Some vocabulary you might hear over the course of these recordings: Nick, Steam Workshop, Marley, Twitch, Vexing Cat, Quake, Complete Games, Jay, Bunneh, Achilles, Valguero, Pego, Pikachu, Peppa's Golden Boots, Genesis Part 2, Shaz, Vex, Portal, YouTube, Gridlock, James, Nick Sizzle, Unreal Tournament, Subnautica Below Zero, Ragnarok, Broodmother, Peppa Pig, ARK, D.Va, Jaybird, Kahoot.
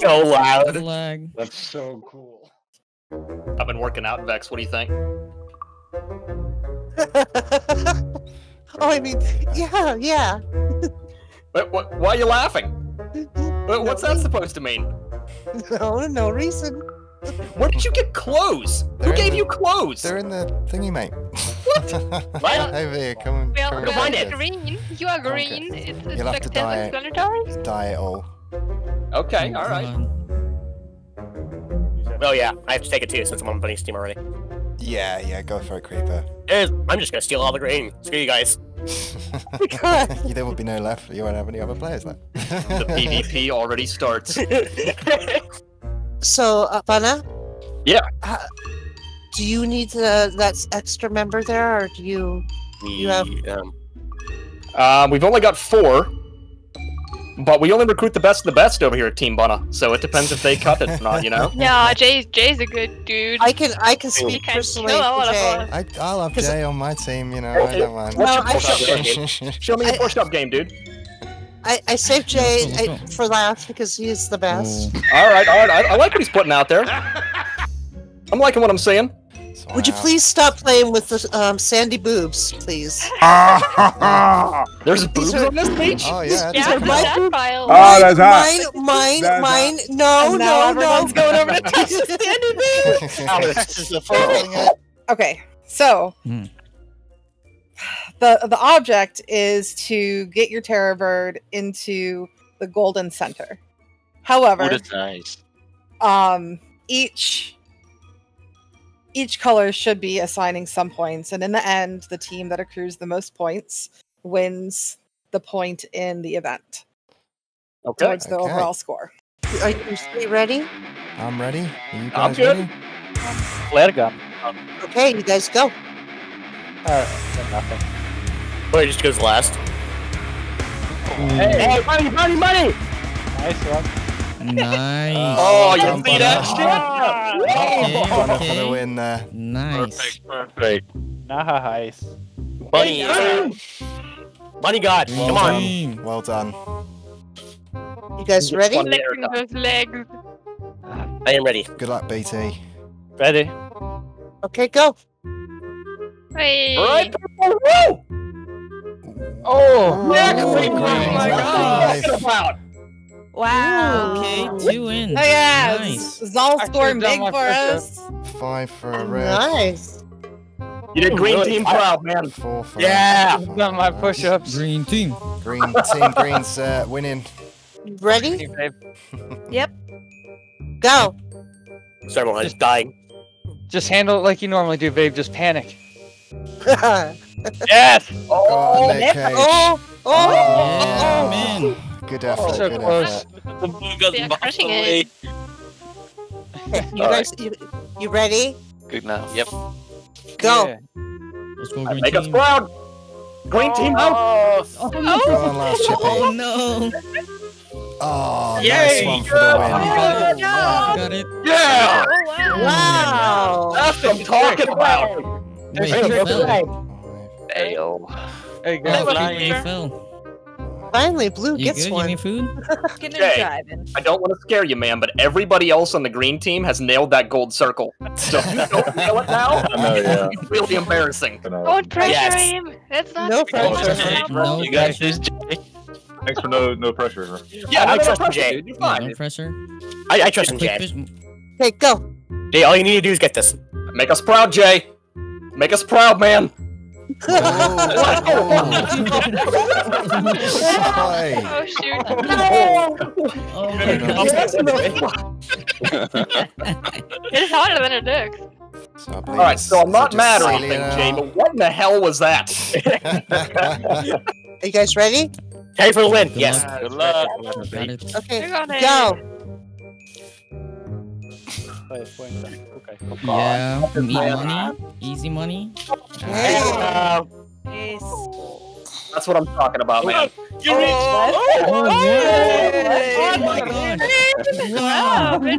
So loud. Lag. That's so cool. I've been working out, Vex. What do you think? Oh, I mean, yeah, yeah. But what, why are you laughing? But what's that supposed to mean? No reason. Where did you get clothes? Who gave you clothes? They're in the thingy, mate. What? What? Over here, come and well, green. You are green. Okay. It's you'll have to dye it all. Okay, alright. Well, yeah, I have to take it too since I'm on Bunneh's team already. Yeah, yeah, go for it, Creeper. I'm just gonna steal all the green. Screw you guys. There will be no left. You won't have any other players left. The PvP already starts. So, Bunneh? Yeah? Do you need that extra member there, or do you... you have... we've only got 4. But we only recruit the best of the best over here at Team Bunneh, so it depends if they cut it or not, you know? No, Jay's a good dude. I can speak personally for Jay. I'll have Jay on my team, you know, I don't mind. No, show me your push-up game, dude. I saved Jay for last because he's the best. Alright, alright, I like what he's putting out there. I'm liking what I'm seeing. Would you please stop playing with the sandy boobs, please? There's boobs on this page? Oh, yeah. Mine. No. Everyone's going over to touch the sandy boobs. Okay, so... The object is to get your terror bird into the golden center. However... What is nice. Each color should be assigning some points, and in the end, the team that accrues the most points wins the point in the event. Okay. Towards the overall score. Are you ready? I'm ready. Are you guys ready? Let it go. Okay, you guys go. Nothing. Wait, it just goes last. Hey, money! Nice one. Nice. Oh, you see that shit? Okay. For the win there. Nice. Perfect. Nice. Bunny. Bunny God. Well come on. Well done. You guys ready? I am ready. Good luck, BT. Ready. Okay, go. Hey. Right. Woo! Oh, Nick! Oh my God! What's about? Wow. Ooh, okay, 2 wins. Oh, yeah. Nice. Zal scoring big for us. 5 for a red. Nice. You did green team proud, man. 4 for yeah. I've done my push-ups. Green team. Green team, green set, winning. Ready? Yep. Go. Several just dying. Just handle it like you normally do, babe. Just panic. Yes. Oh, Nick. Man. Good effort. So good close. They're crushing it. You guys, you ready? Good now. Yep. Go. Yeah. Let's go green make team. Us proud. Green team out. Oh no. Oh, nice one for the win. Got it. Yeah. Wow. That's what I'm talking about. Wait, ale. Hey, finally, Blue gets one. You food? Jay, I don't want to scare you, man, but everybody else on the green team has nailed that gold circle. So if you don't nail it now, it's really embarrassing. Don't pressure him. That's not no pressure. You got this, Jay. Thanks for no pressure. Yeah, I trust you, Jay. You're fine. No pressure. I trust you, Jay. Hey, go. Jay, all you need to do is get this. Make us proud, Jay. Make us proud, man. Oh shoot! No! Oh my God! It's harder than it looks. All right, so I'm not mad or anything, Jay, but what in the hell was that? Are you guys ready? Hey for the win! Yes. Good luck. Okay, go. Yeah, easy money. Yes. That's what I'm talking about, man. You reached oh my God!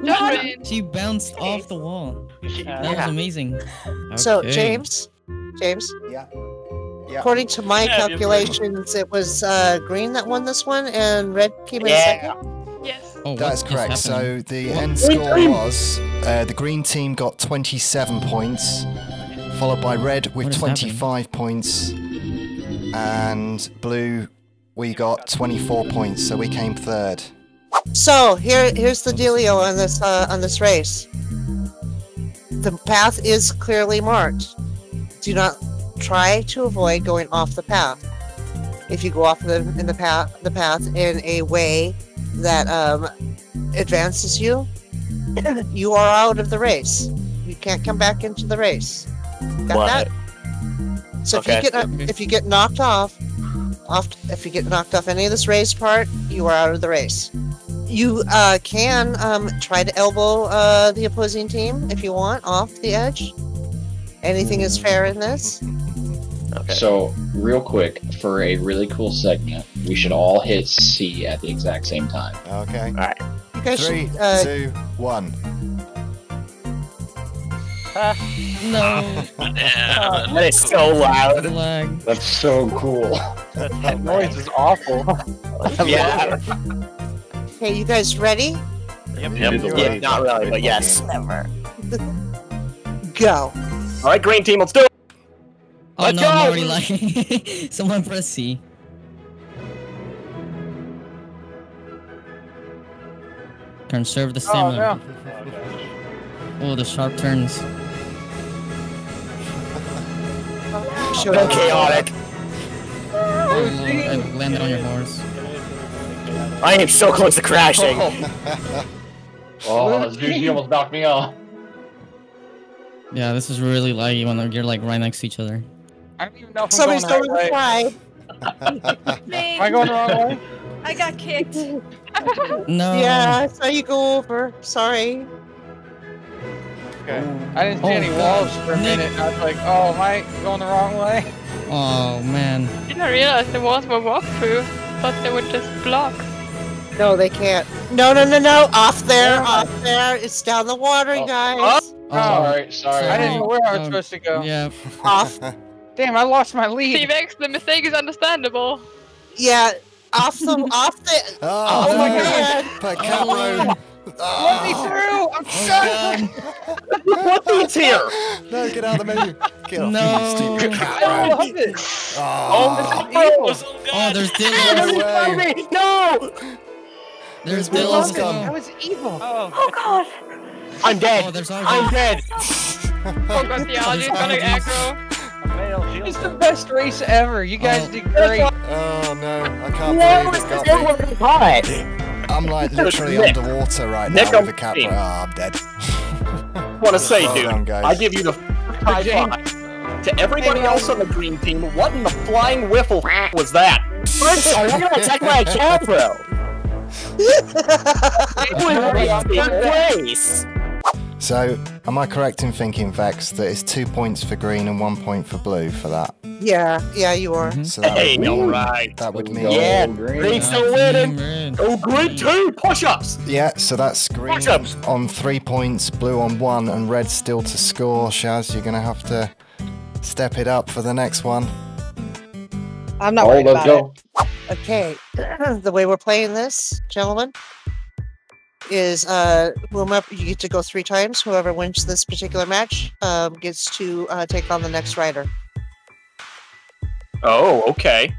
Wow. She bounced off the wall. That was amazing. Okay. So James. Yeah. According to my calculations, it was green that won this one, and red came in second. Yes. Oh, that is correct. So the end score was the green team got 27 points, followed by red with 25 points, and blue we got 24 points. So we came third. So here's the dealio on this race. The path is clearly marked. Do not try to avoid going off the path. If you go off the path in a way that advances you, you are out of the race. You can't come back into the race. Got that? So if you get knocked off, if you get knocked off any of this race part, you are out of the race. You can try to elbow the opposing team if you want off the edge. Anything is fair in this. Okay. So, real quick, for a really cool segment, we should all hit C at the exact same time. Okay. All right. 3, 2, 1. No. That is so loud. That's so cool. That noise is awful. Yeah. Okay, you guys ready? Yep. Yeah, not really, but yes. Never. Go. All right, green team, let's do it. Oh no, I'm already lagging. Someone press C. Conserve the stamina. Oh, no. Oh, the sharp turns. So chaotic. Oh, I landed on your horse. I am so close to crashing. Oh, Zuzi almost knocked me off. Yeah, this is really laggy when you're like right next to each other. I don't even know if somebody's going the right way. Am I going the wrong way? I got kicked. No. Yeah, I saw you go over. Sorry. Okay. I didn't see any walls for a minute. I was like, oh, am I going the wrong way? Oh, man. I didn't realize the walls were walked through. I thought they were just blocks. No, they can't. No. Off there, off there. It's down the water, guys. Sorry. I didn't know where I was supposed to go. Yeah. Off. Damn, I lost my lead. See, Vex, the mistake is understandable. Yeah, off the. Oh my God! But Cameron, let me through. I'm stuck. What's here? No, get out of the menu. Get off. No. I love it. Oh, there's Dylan. No. There's Dylan. That was evil. Oh God. I'm dead. I'm dead. Oh God, theology's gonna aggro. It's the best race ever. You guys did great. Oh no, I can't believe it. I'm like literally underwater right now with a cat. Oh, I'm dead. What to say, dude? I give you the high five to everybody else on the green team. What in the flying wiffle was that? I'm not gonna attack my cat, bro. So, am I correct in thinking, Vex, that it's 2 points for green and 1 point for blue for that? Yeah, you are. So that would mean... Yeah, green still winning! Oh, green two! Push-ups! Yeah, so that's green on 3 points, blue on 1, and red still to score. Shaz, you're going to have to step it up for the next one. I'm not worried about it. Okay, the way we're playing this, gentlemen, is whomever you get to go 3 times. Whoever wins this particular match gets to take on the next rider. Oh, okay.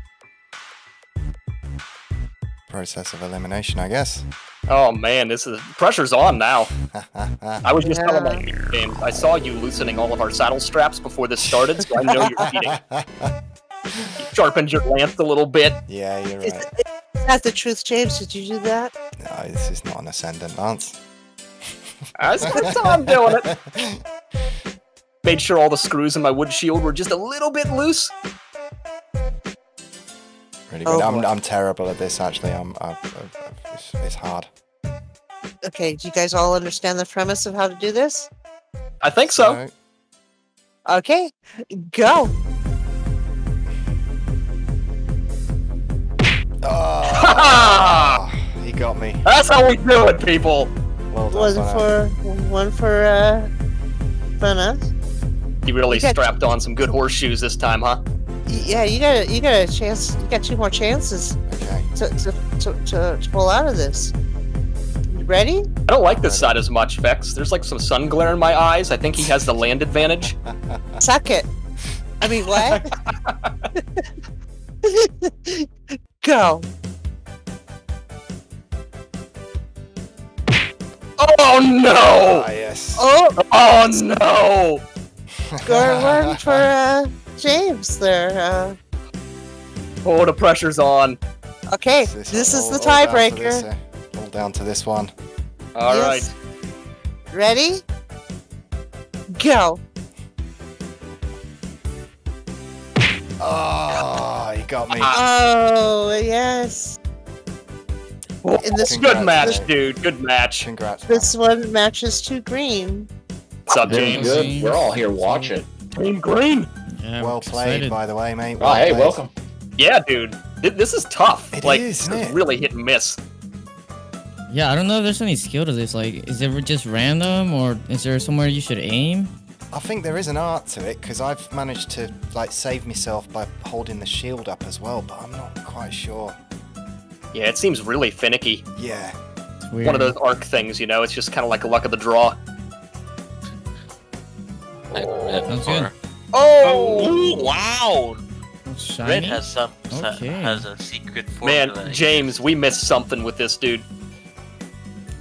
Process of elimination, I guess. Oh man, this is pressure's on now. I was just telling my game. I saw you loosening all of our saddle straps before this started, so I know you're cheating. You sharpened your lance a little bit. Yeah, you're right. Is that the truth, James? Did you do that? No, this is not an ascendant lance. That's how I'm doing it. Made sure all the screws in my wood shield were just a little bit loose. Really good. Oh, I'm terrible at this, actually. It's hard. Okay, do you guys all understand the premise of how to do this? I think so. Okay, go. Oh, he got me. That's how we do it, people. Well done, one for Bunneh. He really strapped on some good horseshoes this time, huh? Yeah, you got a chance. You got 2 more chances. Okay. To pull out of this. You ready? I don't like this side as much, Vex. There's like some sun glare in my eyes. I think he has the land advantage. Suck it. I mean, what? Go. Oh no! Ah, yes. Oh no! Good one for James there. Oh, the pressure's on. Okay, this is the tiebreaker. All down to this one. All right. Ready? Go. Oh, he got me. Oh, yes. In this Good match, dude. Good match. Congrats. This one matches to green. What's up, James? Good. We're all here watching. Team green. Yeah, well played, by the way, mate. Well hey, welcome. Yeah, dude. This is tough. It is, isn't it? Really hit and miss. Yeah, I don't know if there's any skill to this. Like, is it just random, or is there somewhere you should aim? I think there is an art to it, because I've managed to like save myself by holding the shield up as well, but I'm not quite sure. Yeah, it seems really finicky. Yeah. It's weird. One of those ARK things, you know, it's just kind of like a luck of the draw. That sounds good. Oh! Ooh, wow! Red has, has a secret formula. Man, James, we missed something with this dude.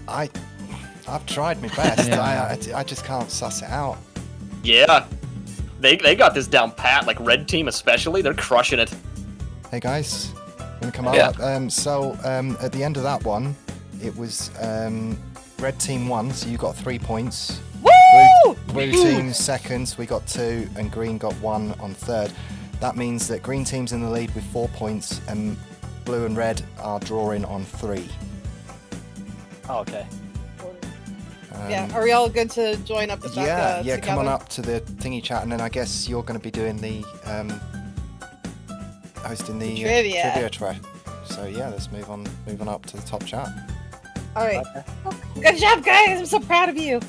I've tried my best. Yeah. I just can't suss it out. Yeah. They got this down pat, like red team especially. They're crushing it. Hey, guys. Come out. So at the end of that one, it was red team 1, so you got 3 points. Woo! Blue team second, we got 2, and green got 1 on 3rd. That means that green team's in the lead with 4 points, and blue and red are drawing on 3. Oh, okay. Yeah, are we all good to join up? Yeah, come on up to the thingy chat, and then I guess you're going to be doing the. Hosting the trivia track. So yeah, let's move on up to the top chat. All right. Okay. Good job, guys. I'm so proud of you.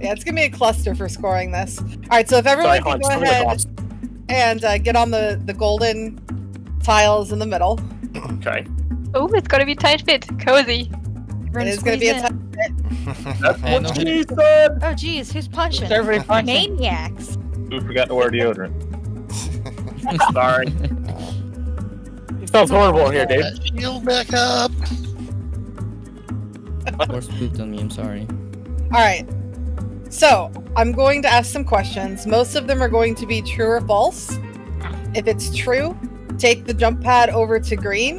Yeah, it's gonna be a cluster for scoring this. All right, so if everyone can go ahead and get on the golden tiles in the middle. Okay. Oh, it's gonna be tight fit, cozy. It is gonna be a tight fit. That's what she said. Oh geez, who's punching? Who's punching? Maniacs. Who forgot to wear deodorant? Sorry. Sounds horrible in here, Dave. Shield back up. Horse pooped on me. I'm sorry. All right. So I'm going to ask some questions. Most of them are going to be true or false. If it's true, take the jump pad over to green.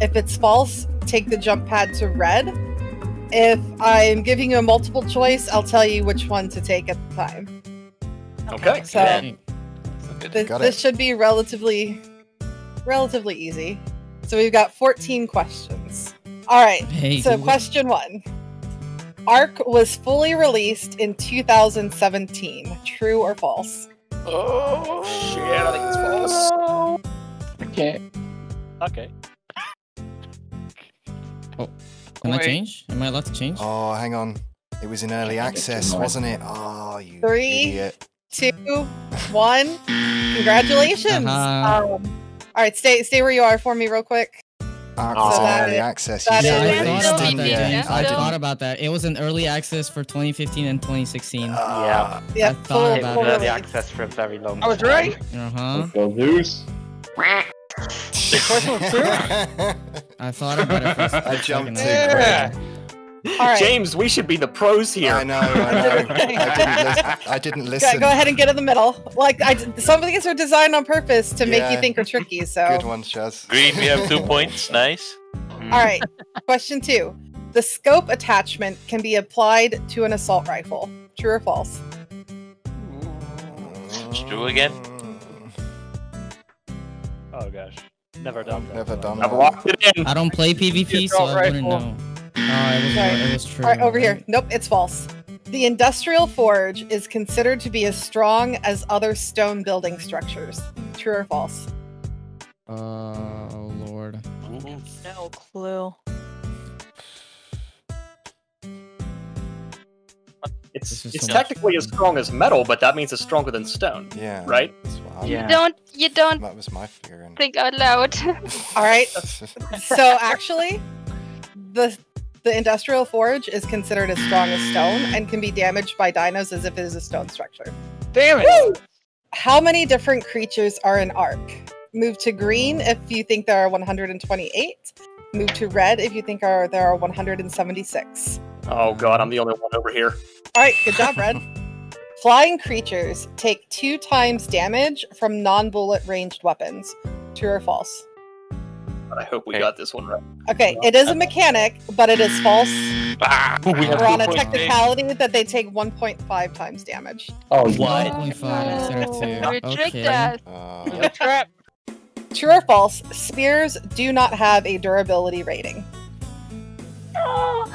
If it's false, take the jump pad to red. If I'm giving you a multiple choice, I'll tell you which one to take at the time. Okay. So this should be relatively easy. So we've got 14 questions. All right. Hey, so question 1. ARK was fully released in 2017. True or false? Oh, shit. I think it's false. Okay. Okay. Oh, can I change? Am I allowed to change? Oh, hang on. It was in early access, wasn't it? Oh, you 3, idiot. 2, 1. Congratulations. All right, stay where you are for me real quick. ARK was an early access. I thought about that. It was an early access for 2015 and 2016. Yeah. I thought about it. Early access for a very long time. I was right. I thought about it first. I jumped in. Right. James, we should be the pros here. I know. I didn't listen. Go ahead and get in the middle. Like, some of these are designed on purpose to make you think are tricky, so... Good one, Shaz. Green, we have 2 points. Nice. All right. Question 2. The scope attachment can be applied to an assault rifle. True or false? It's true again. Oh, gosh. Never done that. I've locked it in. I don't play PvP, so I wouldn't know. It was true. All right, over here. Nope, it's false. The industrial forge is considered to be as strong as other stone building structures. True or false? Oh, Lord. No clue. It's technically as strong as metal, but that means it's stronger than stone. Yeah. Right? You don't. That was my fear. Think out loud. All right. So actually, the industrial forge is considered as strong as stone and can be damaged by dinos as if it is a stone structure. Damn it! Woo! How many different creatures are in ARK? Move to green if you think there are 128. Move to red if you think there are 176. Oh god, I'm the only one over here. Alright, good job, Red. Flying creatures take 2 times damage from non-bullet ranged weapons. True or false? But I hope we got this one right. Okay, it is a mechanic, but it is false. We're on a technicality that they take 1.5 times damage. Oh, what? 1.5. You tricked us. You're trapped. True or false? Spears do not have a durability rating. All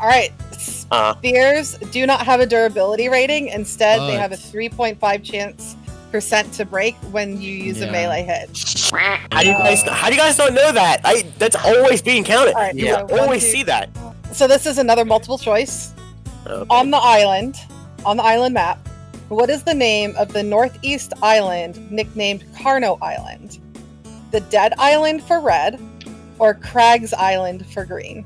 right, spears do not have a durability rating. Instead, they have a 3.5 percent to break when you use a melee hit. How do you guys not know that? That's always being counted. Right, you always see that. So this is another multiple choice. Okay. On the island map, what is the name of the northeast island nicknamed Carno Island? The Dead Island for red, or Crags Island for green?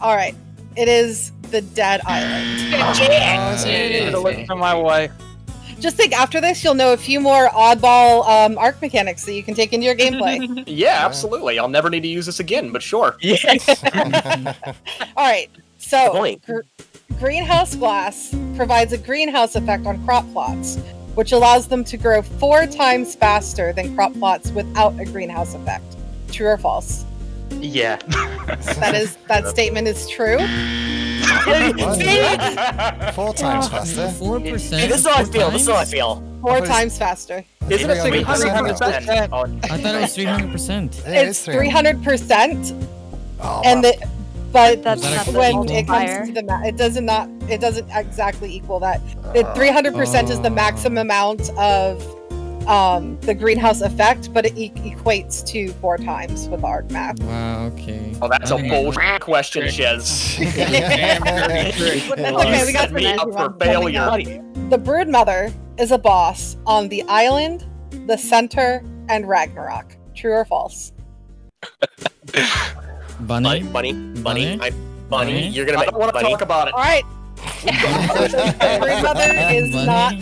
All right, it is the Dead Island. I need to look for my wife. Just think, after this, you'll know a few more oddball ARK mechanics that you can take into your gameplay. Yeah, absolutely. I'll never need to use this again, but sure. Yes. All right. So, greenhouse glass provides a greenhouse effect on crop plots, which allows them to grow 4 times faster than crop plots without a greenhouse effect. True or false? Yeah. That statement is true. 4 times faster. 4%. Hey, this is how I feel. Four times faster. Isn't it 300%? I thought it was 300%. It's 300%. But that's when it comes to the max. It doesn't exactly equal that. 300% is the maximum amount of the greenhouse effect, but it equates to 4 times with the ARK map. Wow, okay. Oh, that's a bullshit question, Shaz. Okay, we got me up for failure. The Brood Mother is a boss on the island, the center, and Ragnarok. True or false? Bunneh. You're gonna make Bunneh. I don't want to talk about it. All right. The Brood Mother is not.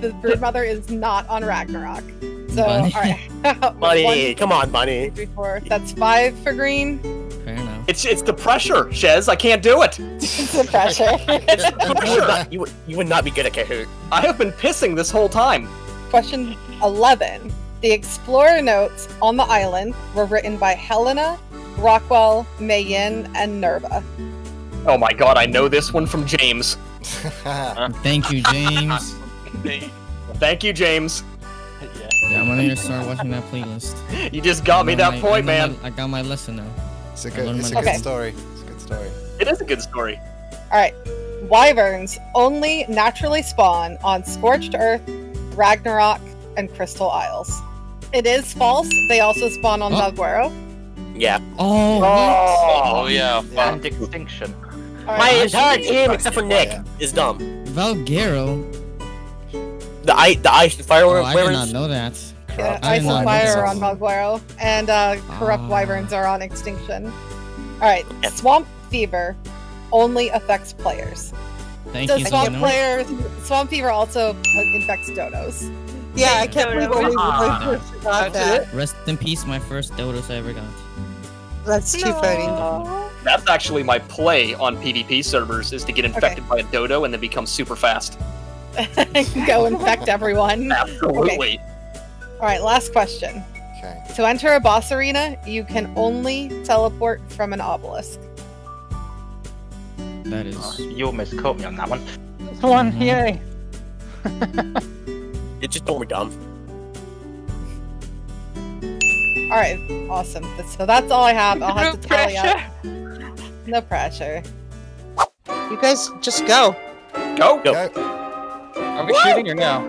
The Broodmother is not on Ragnarok. So, alright. Bunneh, come on, Bunneh. 3, 4. That's 5 for green. Fair enough. It's the pressure, Shaz. I can't do it. It's the pressure. It's the pressure. You would not be good at Kahoot. I have been pissing this whole time. Question 11. The Explorer notes on the island were written by Helena, Rockwell, Mayin, and Nerva. Oh my god, I know this one from James. Thank you, James. Thank you, James. Yeah, I'm gonna start watching that playlist. You just got me that point, man. I got my lesson now. It's a good story. It's a good story. It is a good story. All right. Wyverns only naturally spawn on Scorched Earth, Ragnarok, and Crystal Isles. It is false. They also spawn on Valguero. Yeah. Oh yeah. Planned extinction. Right. My entire team, except for Nick, is dumb. Valguero. The ice, the fire. I did not know that. Yeah, Ice and Fire are on Vaguero, and Corrupt Wyverns are on Extinction. Alright, Swamp Fever only affects players. Swamp Fever also infects dodos. Yeah, I can't believe only one person got that. Rest in peace, my first dodos I ever got. That's too funny. That's actually my play on PvP servers, is to get infected by a dodo and then become super fast. Go infect everyone. Absolutely. Okay. Alright, last question. Okay. To enter a boss arena, you can only teleport from an obelisk. That is... Oh, you almost caught me on that one. That's one, yay! You just told me dumb. Alright, awesome. So that's all I have. I'll have to tally up. No pressure. You guys, just go. Go! Go! Are we shooting or no?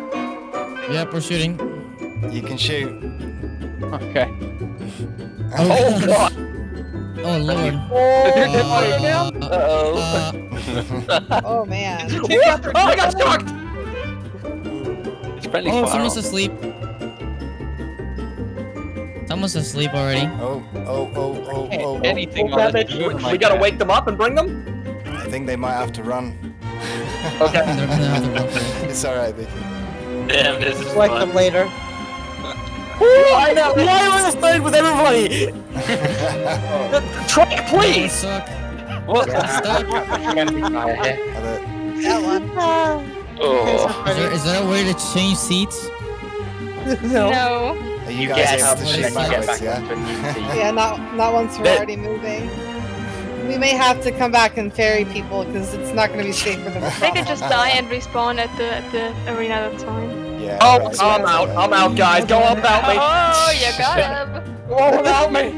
Yep, we're shooting. You can shoot. Okay. Oh god! Oh lord. Uh-oh. Oh man. Oh, I got shocked! It's friendly fire. Oh, someone's asleep. Someone's asleep already. Oh. Anything on the dude, we gotta wake them up and bring them? I think they might have to run. Okay. It's alright, baby. Damn, this is fun. Wake them later. I know. Why am I starting with everybody? Truck, please. What? That one. Oh. Is there a way to change seats? No. You guys have to shift backwards, yeah. Yeah, not once we're already moving. We may have to come back and ferry people because it's not going to be safe for them. They could just die and respawn at the arena. That's fine. Yeah, oh, right, I'm out, guys. Go up out me. Oh, you got him. Go on without me.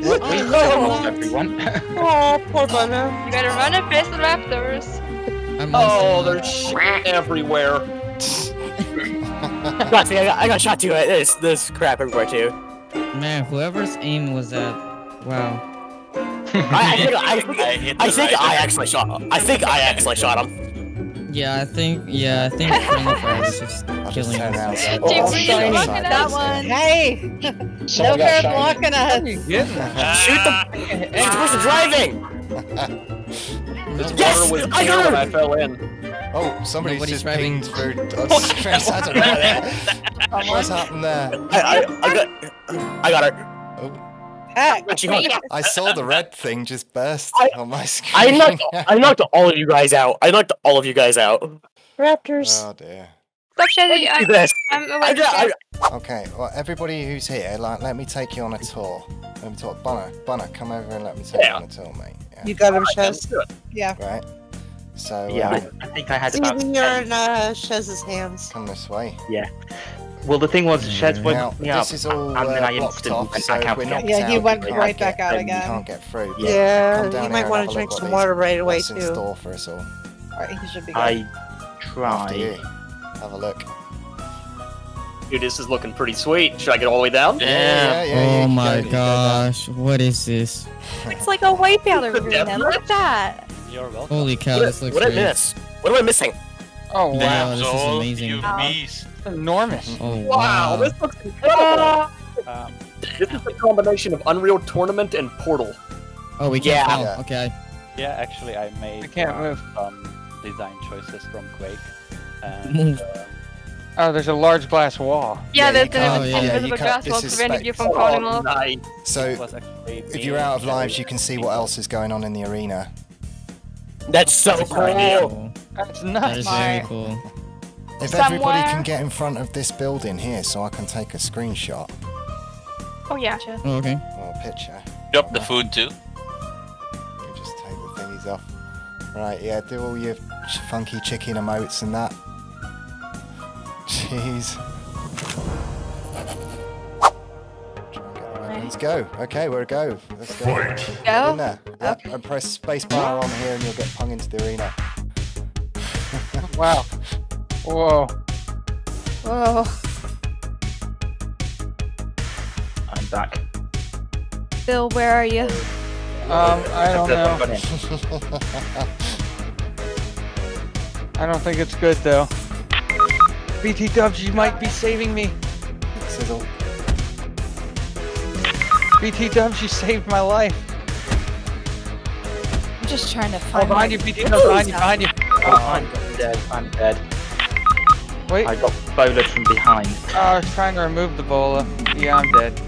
We love everyone. Oh, poor Bunneh. You better run and face the raptors. Oh, there's shit everywhere. God, see, I got shot too. There's crap everywhere too. Man, whoever's aim was at, wow. I think I actually shot him. Yeah, I think friends just killing us. That one. Hey! No fair blocking us! Shoot the person driving! Yes! I got him! I fell in. Oh, somebody's just pinged for... What's happened there? I got her. Oh. I saw the red thing just burst on my screen. I knocked all of you guys out. Raptors. Oh dear. Stop shouting. Okay, well, everybody who's here, like, let me take you on a tour. Bunneh, come over and let me take you on a tour, mate. Yeah. You got him, Shaz. Yeah. Right. So yeah, I think I had about. You're in Shaz's hands. Come this way. Yeah. Well, the thing was, Shaz went me up, and then I instantly went back out. Yeah, he went right back out again. You can't get through. Yeah, you might want to drink some water right away, too. What's in store for us all? Alright, he should be good. I tried. Have a look. Dude, this is looking pretty sweet. Should I get all the way down? Yeah. Oh my gosh, what is this? It's like a wipeout arena. Look at that. You're welcome. Holy cow, this looks great. What did I miss? What am I missing? Oh wow, this is amazing. Enormous. Oh, wow, this looks incredible. This is a combination of Unreal Tournament and Portal. Oh, we can't move. Okay. Yeah, actually, I made some design choices from Quake. And, oh, there's a large glass wall. Yeah, there's an invisible glass wall preventing you from falling off. Nice. So, if you're out of lives, you can see what else is going on in the arena. That's so cool. That's nice. That is very cool. If everybody can get in front of this building here, so I can take a screenshot. Oh yeah. Sure. Oh, okay. Or a picture. Drop the food too. You just take the thingies off. Right. Yeah. Do all your funky chicken emotes and that. Jeez. Let's go. Okay, we're a go. Let's go. Go. In there. Yep. Okay. And press spacebar on here, and you'll get pung into the arena. Wow. Whoa. I'm back. Bill, where are you? I don't know. I don't think it's good though. BTW might be saving me. Sizzle. BT Dubs, you saved my life. I'm just trying to find. Oh, behind you, BT Dubs, behind you, behind you. Oh, I'm dead, I'm dead. Wait. I got bowler from behind. Oh, I was trying to remove the bowler. Yeah, I'm dead.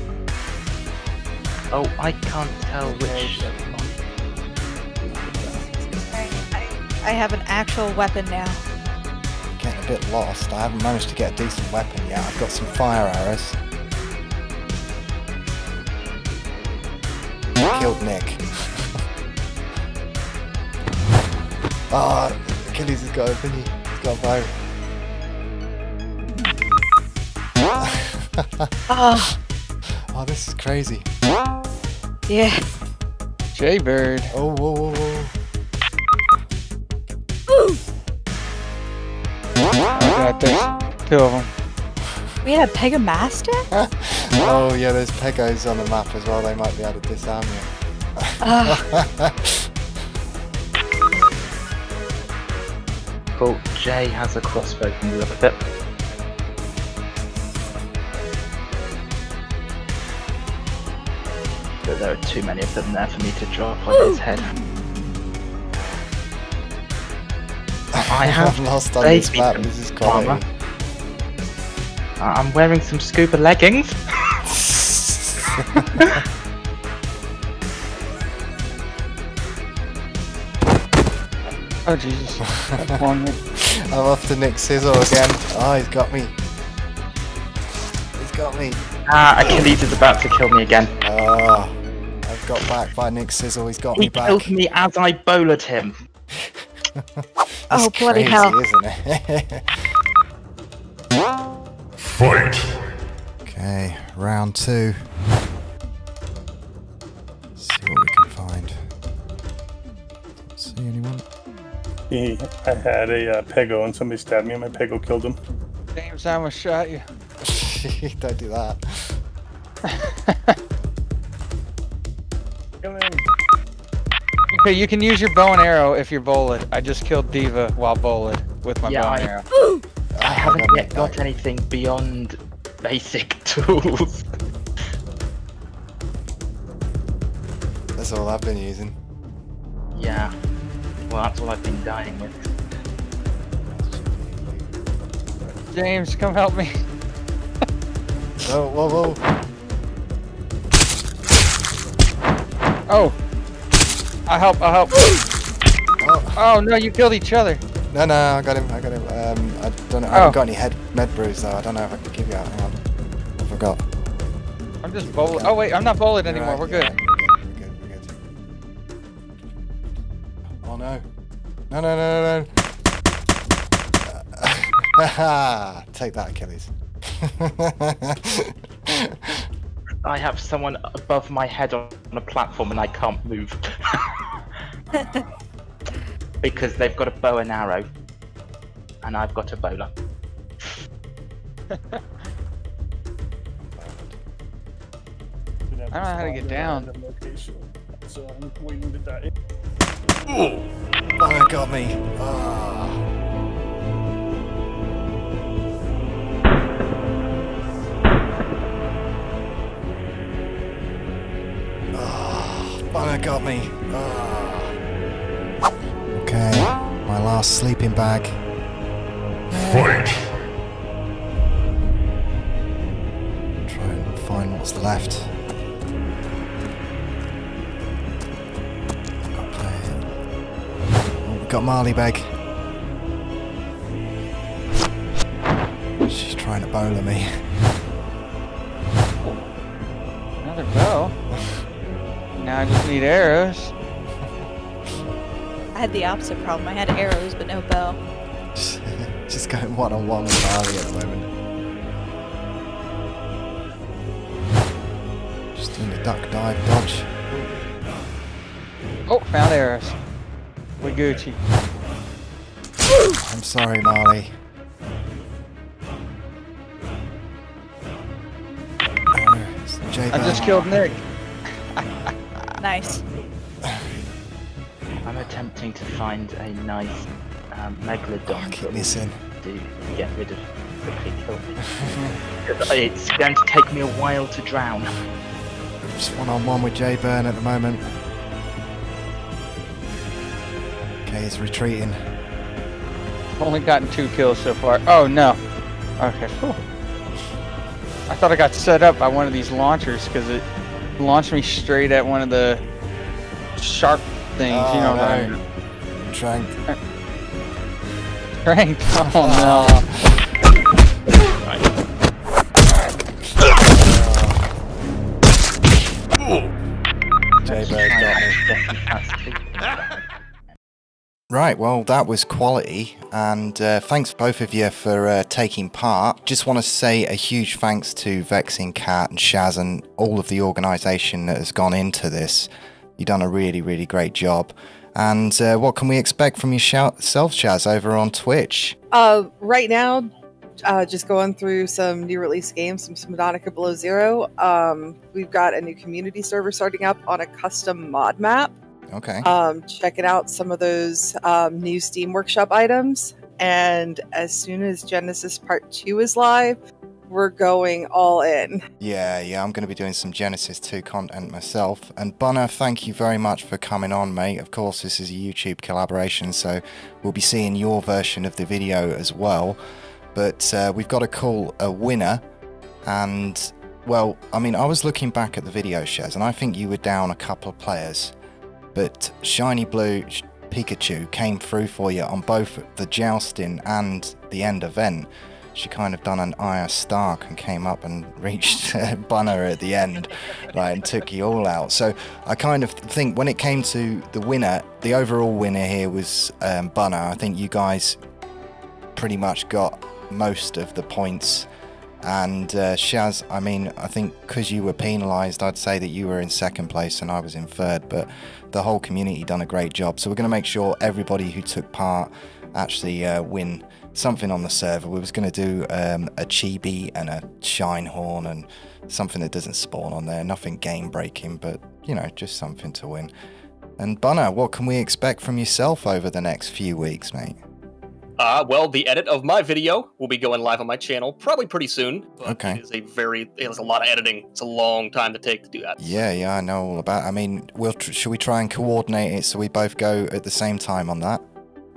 Oh, I can't tell which. I have an actual weapon now. Getting a bit lost. I haven't managed to get a decent weapon yet. I've got some fire arrows. Wow. Killed Nick. Ah, oh, Achilles has got a thingy. He's got a bow. Oh. Oh, this is crazy. Yeah. Jaybird. Oh, whoa, whoa, whoa. I got two of them. We had a Pega Master? Oh yeah, there's Pegos on the map as well. They might be able to disarm you. Cool. Jay has a crossbow. Can you look at it? But there are too many of them there for me to drop on his head. I have lost on this map, this is quite... I'm wearing some scuba leggings! Oh Jesus, I'm off to Nick Sizzle again. Oh, he's got me. He's got me. Ah, Achilles is about to kill me again. Oh, I've got back by Nick Sizzle, he's got me back. He killed me as I bowlered him. That's oh, bloody crazy, hell. Isn't it? Fight! Okay, round two. Let's see what we can find. Don't see anyone. I had a Pego and somebody stabbed me and my Pego killed him. James, I almost shot you. Don't do that. Come in. Okay, you can use your bow and arrow if you're bowled. I just killed D.Va while bowled with my bow and arrow. I haven't yet got anything beyond basic tools. That's all I've been using. Yeah. Well, that's all I've been dying with. James, come help me. Oh, whoa, whoa. Oh. I'll help, I'll help. Oh. Oh no, you killed each other. No, no, I got him, I got him. I don't know, I haven't got any head med brews though. I don't know if I can keep you out, hang on. I forgot. I'm just bowling. Oh wait, I'm not bowling anymore, right, we're good. Oh no. No, no, no, no, no. Take that, Achilles. I have someone above my head on a platform and I can't move. Because they've got a bow and arrow. And I've got a bowler. I don't know how to get down. Oh, that got me. Oh. Bunneh got me. Oh. Okay, my last sleeping bag. Fight! Try and find what's left. Okay. Oh, we've got Marley Beg. She's trying to bowler me. Another bow? Now I just need arrows. I had the opposite problem. I had arrows but no bow. Just going one-on-one with Marley at the moment. Just doing the duck, dive, dodge. Oh, found arrows. We Gucci. I'm sorry, Marley. Arrows. I just killed Nick. Nice. I'm attempting to find a nice megalodon. Oh, keep this in. To get rid of quickly kill me. Because it's going to take me a while to drown. Just one-on-one with Jaybird at the moment. Okay, he's retreating. Only gotten 2 kills so far. Oh no. Okay, cool. I thought I got set up by one of these launchers because it launched me straight at one of the sharp things. Oh, you know no. Trank. Trank. Oh no. Right. Right, well that was quality, and thanks both of you for taking part. Just want to say a huge thanks to Vexing Cat and Shaz and all of the organisation that has gone into this. You've done a really, really great job. And what can we expect from yourself, Shaz, over on Twitch? Right now, just going through some new release games, some Subnautica Below Zero. We've got a new community server starting up on a custom mod map. Okay. Checking out some of those new Steam Workshop items, and as soon as Genesis Part 2 is live, we're going all in. Yeah, yeah, I'm going to be doing some Genesis 2 content myself. And Bunneh, thank you very much for coming on, mate. Of course, this is a YouTube collaboration, so we'll be seeing your version of the video as well. But we've got to call a winner, and well, I mean, I was looking back at the video, Shaz, and I think you were down a couple of players. But Shiny Blue Pikachu came through for you on both the jousting and the end event. She kind of done an Aya Stark and came up and reached Bunneh at the end, right, and took you all out. So I kind of think when it came to the winner, the overall winner here was Bunneh. I think you guys pretty much got most of the points. And Shaz, I mean, I think because you were penalised, I'd say that you were in second place and I was in third, but the whole community done a great job. So we're going to make sure everybody who took part actually win something on the server. We was going to do a chibi and a shine horn and something that doesn't spawn on there. Nothing game breaking, but, you know, just something to win. And Bunneh, what can we expect from yourself over the next few weeks, mate? Well, the edit of my video will be going live on my channel probably pretty soon. But okay. It is a lot of editing. It's a long time to take to do that. Yeah, yeah, I know all about. I mean, should we try and coordinate it so we both go at the same time on that?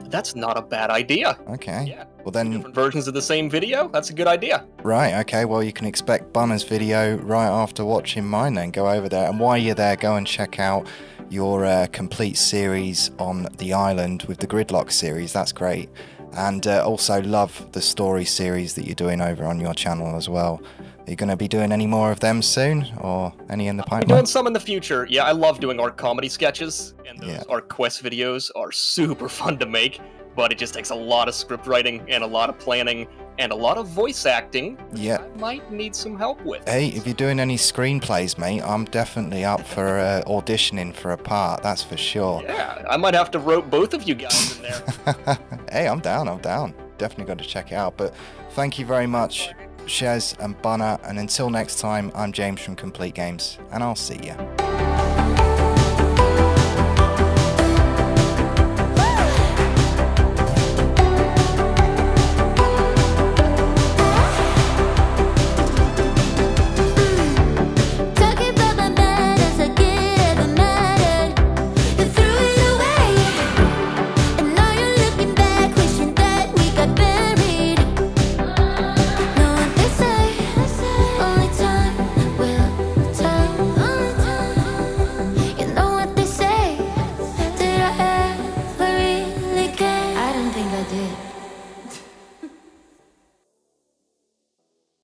That's not a bad idea. Okay. Yeah. Well, then different versions of the same video. That's a good idea. Right. Okay. Well, you can expect Bunneh's video right after watching mine. Then go over there, and while you're there, go and check out your complete series on the island with the Gridlock series. That's great. And also love the story series that you're doing over on your channel as well. Are you going to be doing any more of them soon, or any in the pipeline? I'm doing some in the future. Yeah, I love doing ARK comedy sketches, and those ARK quest videos are super fun to make, but it just takes a lot of script writing and a lot of planning and a lot of voice acting. Yeah, I might need some help with. Hey, if you're doing any screenplays, mate, I'm definitely up for auditioning for a part, that's for sure. Yeah, I might have to rope both of you guys in there. Hey, I'm down, I'm down. Definitely got to check it out. But thank you very much, Shaz and Bunneh. And until next time, I'm James from Complete Games, and I'll see you.